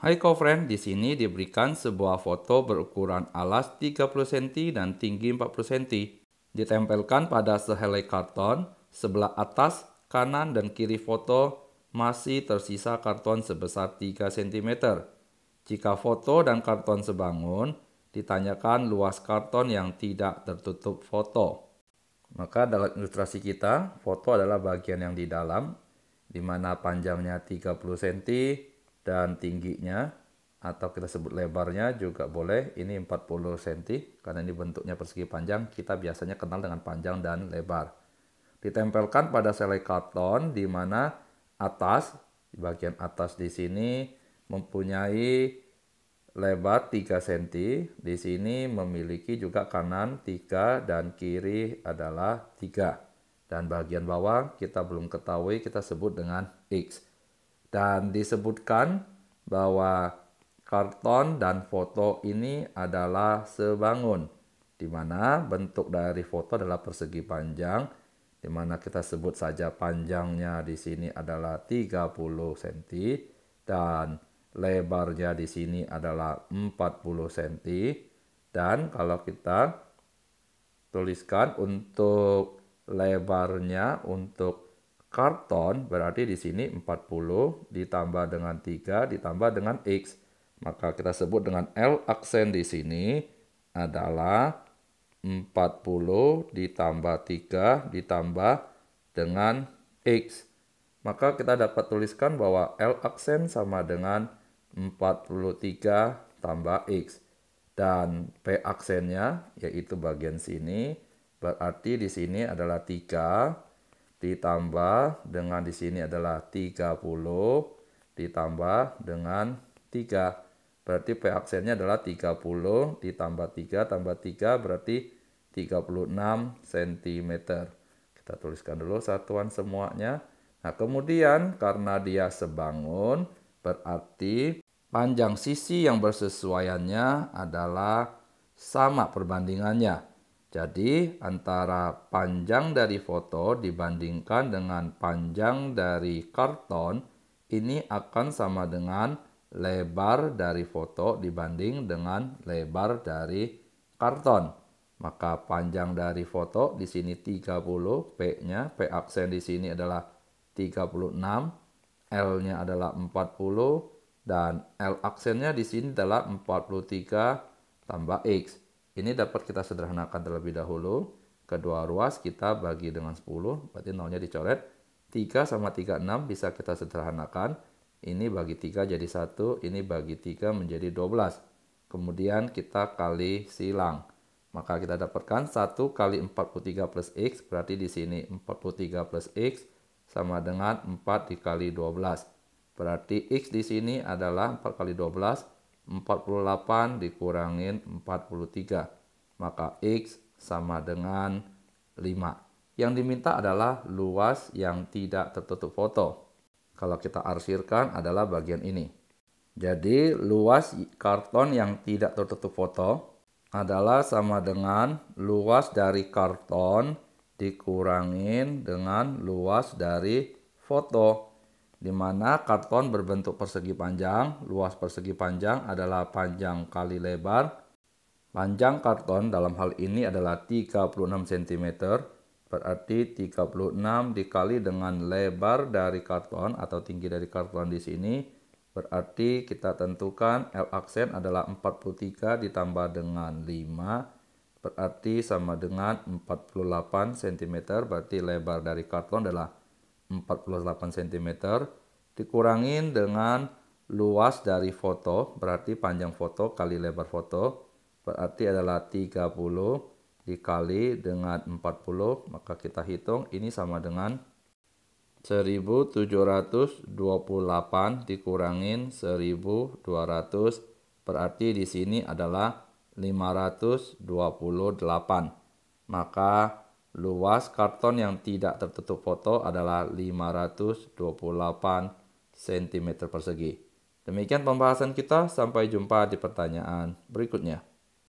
Hai CoFriend, di sini diberikan sebuah foto berukuran alas 30 cm dan tinggi 40 cm. Ditempelkan pada sehelai karton, sebelah atas, kanan, dan kiri foto masih tersisa karton sebesar 3 cm. Jika foto dan karton sebangun, ditanyakan luas karton yang tidak tertutup foto. Maka dalam ilustrasi kita, foto adalah bagian yang di dalam, di mana panjangnya 30 cm, dan tingginya atau kita sebut lebarnya juga boleh, ini 40 cm karena ini bentuknya persegi panjang, kita biasanya kenal dengan panjang dan lebar. Ditempelkan pada selai karton di mana atas, di bagian atas di sini mempunyai lebar 3 cm, di sini memiliki juga kanan 3 dan kiri adalah 3. Dan bagian bawah kita belum ketahui, kita sebut dengan X. Dan disebutkan bahwa karton dan foto ini adalah sebangun, di mana bentuk dari foto adalah persegi panjang, di mana kita sebut saja panjangnya di sini adalah 30 cm dan lebarnya di sini adalah 40 cm. Dan kalau kita tuliskan untuk lebarnya untuk karton berarti di sini 40 ditambah dengan 3 ditambah dengan X. Maka kita sebut dengan L aksen di sini adalah 40 ditambah 3 ditambah dengan X. Maka kita dapat tuliskan bahwa L aksen sama dengan 43 tambah X. Dan P aksennya yaitu bagian sini berarti di sini adalah 3 ditambah dengan di sini adalah 30 ditambah dengan 3. Berarti P aksennya adalah 30 ditambah 3 tambah 3 berarti 36 cm. Kita tuliskan dulu satuan semuanya. Nah, kemudian karena dia sebangun berarti panjang sisi yang bersesuaiannya adalah sama perbandingannya. Jadi, antara panjang dari foto dibandingkan dengan panjang dari karton, ini akan sama dengan lebar dari foto dibanding dengan lebar dari karton. Maka panjang dari foto di sini 30, P-nya, P aksen di sini adalah 36, L-nya adalah 40, dan L aksennya di sini adalah 43 tambah X. Ini dapat kita sederhanakan terlebih dahulu. Kedua ruas kita bagi dengan 10, berarti nolnya dicoret. 3 sama 3, 6 bisa kita sederhanakan. Ini bagi 3 jadi 1, ini bagi 3 menjadi 12. Kemudian kita kali silang. Maka kita dapatkan 1 kali 43 plus X, berarti di sini 43 plus X sama dengan 4 dikali 12. Berarti X di sini adalah 4 kali 12. 48 dikurangin 43. Maka X sama dengan 5. Yang diminta adalah luas yang tidak tertutup foto. Kalau kita arsirkan adalah bagian ini. Jadi luas karton yang tidak tertutup foto adalah sama dengan luas dari karton dikurangin dengan luas dari foto. Di mana karton berbentuk persegi panjang, luas persegi panjang adalah panjang kali lebar. Panjang karton dalam hal ini adalah 36 cm, berarti 36 dikali dengan lebar dari karton atau tinggi dari karton di sini, berarti kita tentukan L aksen adalah 43 ditambah dengan 5, berarti sama dengan 48 cm, berarti lebar dari karton adalah 48 cm dikurangin dengan luas dari foto, berarti panjang foto kali lebar foto, berarti adalah 30 dikali dengan 40. Maka kita hitung ini sama dengan 1728 dikurangin 1200, berarti di sini adalah 528. Maka luas karton yang tidak tertutup foto adalah 528 cm persegi. Demikian pembahasan kita, sampai jumpa di pertanyaan berikutnya.